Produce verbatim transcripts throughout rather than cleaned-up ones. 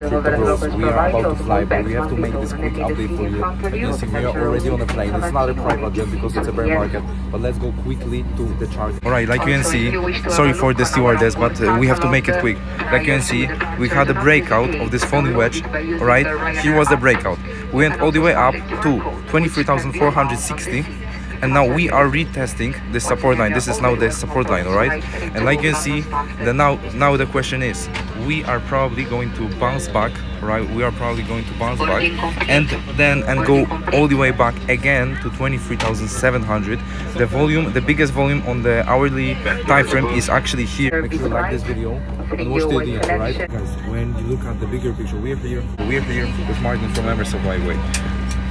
Because we are about to fly, but we have to make this quick update for you. You see, we are already on a plane. It's not a private jet because it's a bear market. But let's go quickly to the chart. Alright, like you can see, sorry for the stewardess, but uh, we have to make it quick. Like you can see, we had a breakout of this funny wedge. Alright, here was the breakout. We went all the way up to twenty-three thousand four hundred sixty. And now we are retesting the support line. This is now the support line, all right? And like you can see, the now now the question is, we are probably going to bounce back, right? We are probably going to bounce back and then and go all the way back again to twenty-three thousand seven hundred. The volume, the biggest volume on the hourly time frame is actually here. Make sure you like this video and watch till the end, all right? Guys, when you look at the bigger picture, we are here, we are here with Martin from Emersoft, by the way.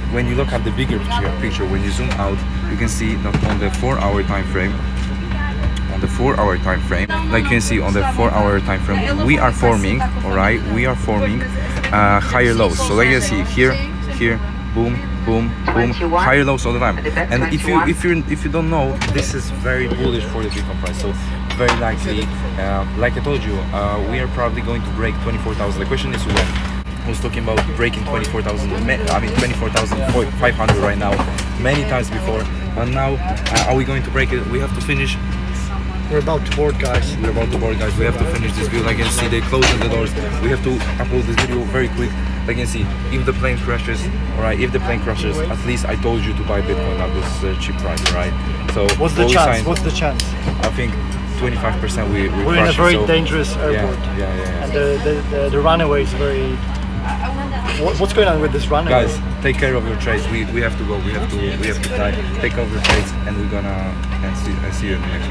When you look at the bigger picture, when you zoom out, you can see that on the four-hour time frame, on the four-hour time frame, like you can see on the four-hour time frame, we are forming, all right, we are forming uh, higher lows. So like you see here, here, boom, boom, boom, higher lows all the time. And if you if you if you don't know, this is very bullish for the Bitcoin price. So very likely, uh, like I told you, uh, we are probably going to break twenty-four thousand. The question is when. Was talking about breaking twenty-four thousand, I mean twenty-four thousand five hundred right now, many times before, and now uh, are we going to break it? We have to finish. We're about to board, guys. We're about to board, guys. We have to finish this video. Like you can see, they're closing the doors. We have to upload this video very quick. Like you can see, if the plane crashes, all right, if the plane crashes, at least I told you to buy Bitcoin at this uh, cheap price, right? So what's the chance? Signs, what's the chance? I think twenty-five percent we, we we're crash, in a very so, dangerous airport. Yeah, yeah, yeah. And the, the, the, the runway is very... What's going on with this runway? Guys, take care of your trades. We we have to go. We have to we have to die. Take care of your trades, and we're gonna and see and see you in the next one.